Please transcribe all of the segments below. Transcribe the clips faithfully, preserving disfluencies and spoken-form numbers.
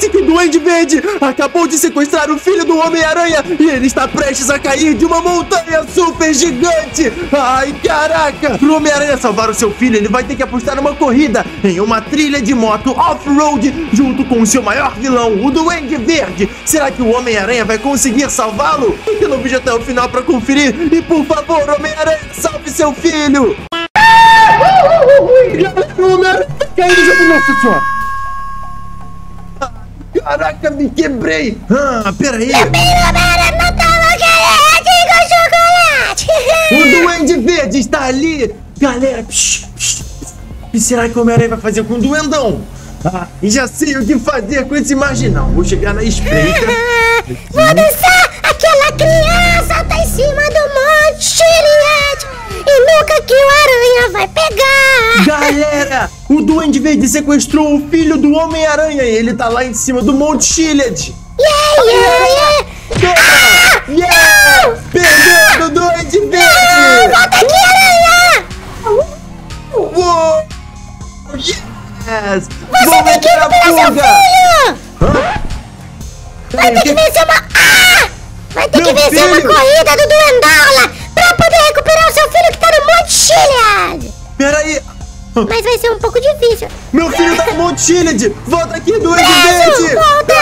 Parece que o Duende Verde acabou de sequestrar o filho do Homem-Aranha e ele está prestes a cair de uma montanha super gigante. Ai, caraca! Pro Homem-Aranha salvar o seu filho, ele vai ter que apostar uma corrida em uma trilha de moto off-road junto com o seu maior vilão, o Duende Verde. Será que o Homem-Aranha vai conseguir salvá-lo? Fique no vídeo até o final para conferir. E por favor, Homem-Aranha, salve seu filho! O Homem-Aranha tá caindo já do nosso senhor! Caraca, me quebrei! Ah, peraí! Meu filho Homem-Aranha não tomou chocolate com chocolate! O Duende Verde está ali! Galera, psh, psh, psh. E será que o Homem-Aranha vai fazer com o Duendão? Ah, e já sei o que fazer com esse marginal. Vou chegar na espreita. Vou dançar aquela criança tá em cima do Monte Chiliad e nunca que o Aranha vai pegar! Galera! O Duende Verde sequestrou o filho do Homem-Aranha e ele tá lá em cima do Monte Chiliad. Yeah, yeah, yeah. Ah, yeah. Perdeu do Duende Verde! Volta aqui, Aranha! Yes! Você Vamos tem que recuperar seu filho! Hã? Vai ter que vencer uma... Ah! Vai ter Meu que vencer filho. uma corrida do Duendola pra poder recuperar o seu filho que tá no Monte Chiliad! Peraí... Mas vai ser um pouco difícil. Meu filho tá no Monte Chiliad! Volta aqui, Duende Verde! Volta!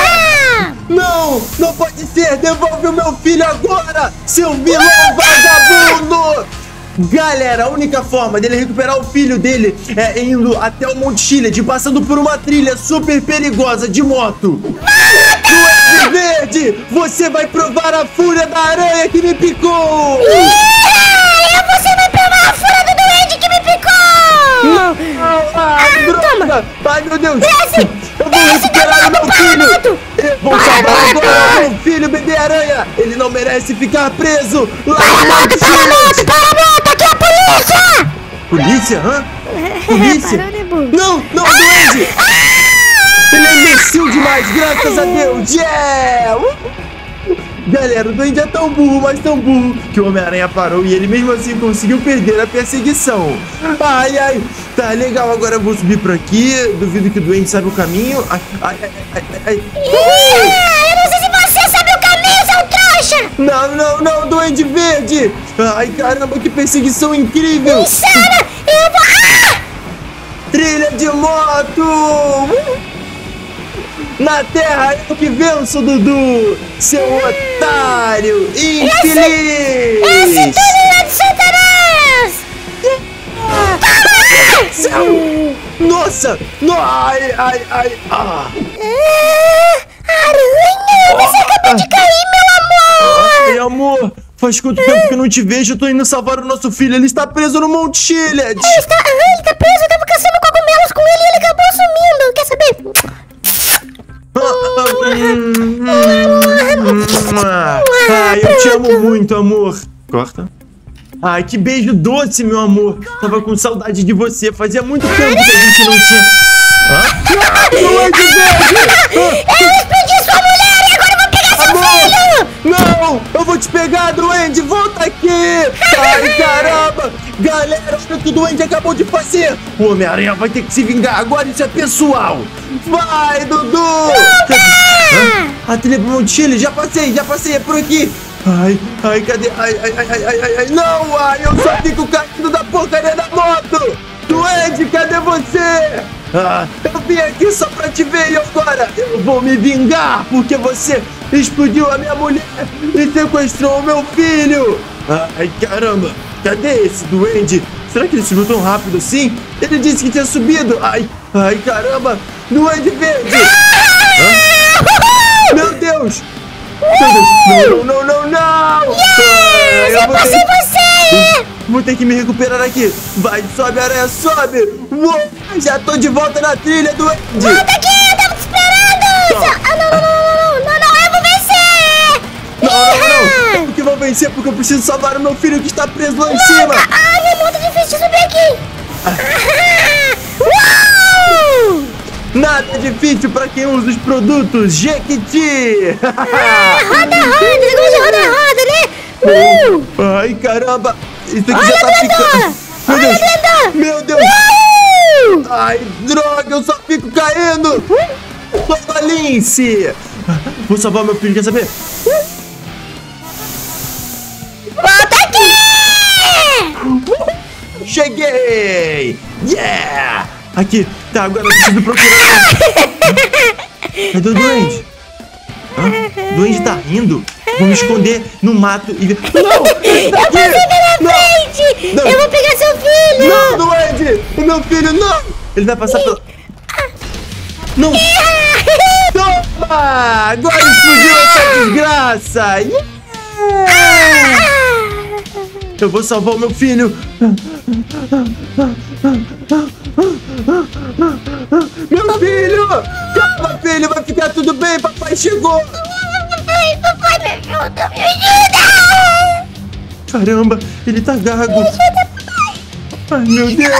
Ah, não! Não pode ser! Devolve o meu filho agora! Seu vilão vagabundo! Galera, a única forma dele recuperar o filho dele é indo até o Monte Chiliad, passando por uma trilha super perigosa de moto. Duende Verde! Você vai provar a fúria da aranha que me picou! Yeah! Você vai provar a fúria do duende que me picou! Não, ah, droga! Ai, meu Deus! Desce, eu vou desce, recuperar o meu filho! Eu vou para salvar agora o meu filho, bebê aranha! Ele não merece ficar preso! Lá para, moto, para, moto, para, moto! Aqui é a polícia! Polícia? Hã? Polícia? Não, não, ah, duende! Ah, ele é imbecil demais, graças ah, a Deus! Yeah! Galera, o duende é tão burro, mas tão burro, que o Homem-Aranha parou e ele mesmo assim conseguiu perder a perseguição. Ai, ai, tá legal, agora eu vou subir por aqui, duvido que o duende sabe o caminho. Ai, ai, ai, ai, ai. Yeah, eu não sei se você sabe o caminho, seu trouxa! Não, não, não, Duende Verde! Ai, caramba, que perseguição incrível! Insana, eu vou... Ah! Trilha de moto! Na terra eu que venço, Dudu! Seu hum, otário! Infeliz! Esse, esse túnel é de Satanás! Ah, ah, céu! Hum. Nossa! No, ai, ai, ai! Ah. Ah, aranha! Você ah, acabou de cair, meu amor! Ai, amor! Faz quanto ah. tempo que eu não te vejo? Eu tô indo salvar o nosso filho! Ele está preso no Monte Chiliad! Ele está, ele está preso! Eu tava caçando cogumelos com ele e ele acabou sumindo! Quer saber? Ai, eu te amo muito, amor. Corta. Ai, que beijo doce, meu amor. Tava com saudade de você. Fazia muito tempo que a gente não tinha. Ah, Duende Verde! Eu explodi sua mulher e agora eu vou pegar seu filho! Não! Eu vou te pegar, Duende! Volta aqui! Ai, caramba! Galera, olha o que o Duende acabou de fazer! O Homem-Aranha vai ter que se vingar agora, isso é pessoal! Vai, Dudu! A trilha pro Monte Chiliad, já passei, já passei, é por aqui! Ai, ai, cadê? Ai, ai, ai, ai, ai, ai, não! Ai, eu só fico caindo da porcaria da moto! Duende, cadê você? Ah, eu vim aqui só pra te ver e agora eu vou me vingar porque você explodiu a minha mulher e sequestrou o meu filho! Ai, caramba! Cadê esse duende? Será que ele subiu tão rápido assim? Ele disse que tinha subido! Ai, ai, caramba! Duende Verde! Ah? Meu Deus! Não, não, não, não! Yes, eu passei você! Vou ter que me recuperar aqui! Vai, sobe, aranha, sobe! Uou, já tô de volta na trilha, duende! Volta aqui, eu tava te esperando! Ah, não, não, não, não, não, não, eu vou vencer! Não, não, não! Eu que vou vencer porque eu preciso salvar o meu filho que está preso lá em cima! Ai, é muito difícil subir aqui! Uou! Nada difícil pra quem usa os produtos Jequiti! Ah, roda, roda! Negócio de roda, roda, né? Uh! Ai, caramba! Isso aqui Olha já tá ficando... Meu Deus! Olha, Meu Deus! Uh! Ai, droga! Eu só fico caindo! Uh! Lince! Vou salvar meu filho, quer saber? Volta aqui! Cheguei! Yeah! Aqui, tá, agora eu preciso procurar. Cadê o duende? Ah, o duende tá rindo? Vamos esconder no mato e... Não! Ele tá aqui! Eu vou pegar na frente! Não. Eu vou pegar seu filho! Não, duende! O meu filho, não! Ele vai passar pela... Não! Toma! Agora explodiu essa desgraça! Yeah! Eu vou salvar o meu filho! Meu filho! Calma, filho! Vai ficar tudo bem! Papai chegou! Ai, papai, me ajuda! Me ajuda! Caramba! Ele tá gago! Me ajuda, papai! Ai, meu Deus! Eu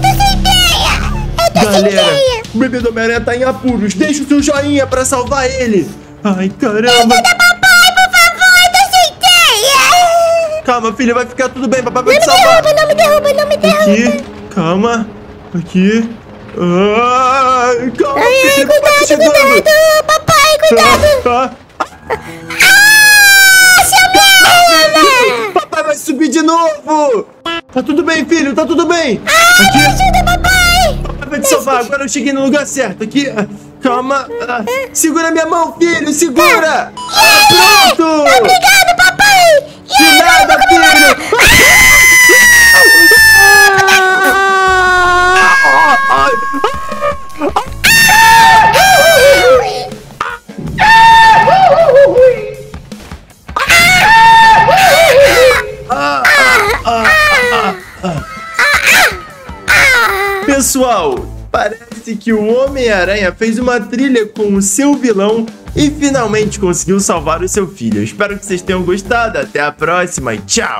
tô sem ideia! Eu tô Galera, sem ideia! O bebê do Homem-Aranha tá em apuros! Deixa o seu joinha pra salvar ele! Ai, caramba! Calma, filha, vai ficar tudo bem, papai vai não te salvar. Derruba, não me derruba, não me derruba. Aqui, calma. Aqui. Ah, calma, ai, ai, filha, cuidado, cuidado. Papai, cuidado. Ah, ah. ah seu calma, papai vai subir de novo. Tá tudo bem, filho, tá tudo bem. Ah, aqui. Me ajuda, papai. Papai vai te salvar, agora eu cheguei no lugar certo. Aqui, calma. Ah, segura minha mão, filho, segura. Ah, pronto. Obrigado, papai. De nada, filho! Pessoal, parece que o Homem-Aranha fez uma trilha com o seu vilão e finalmente conseguiu salvar o seu filho. Eu espero que vocês tenham gostado. Até a próxima e tchau!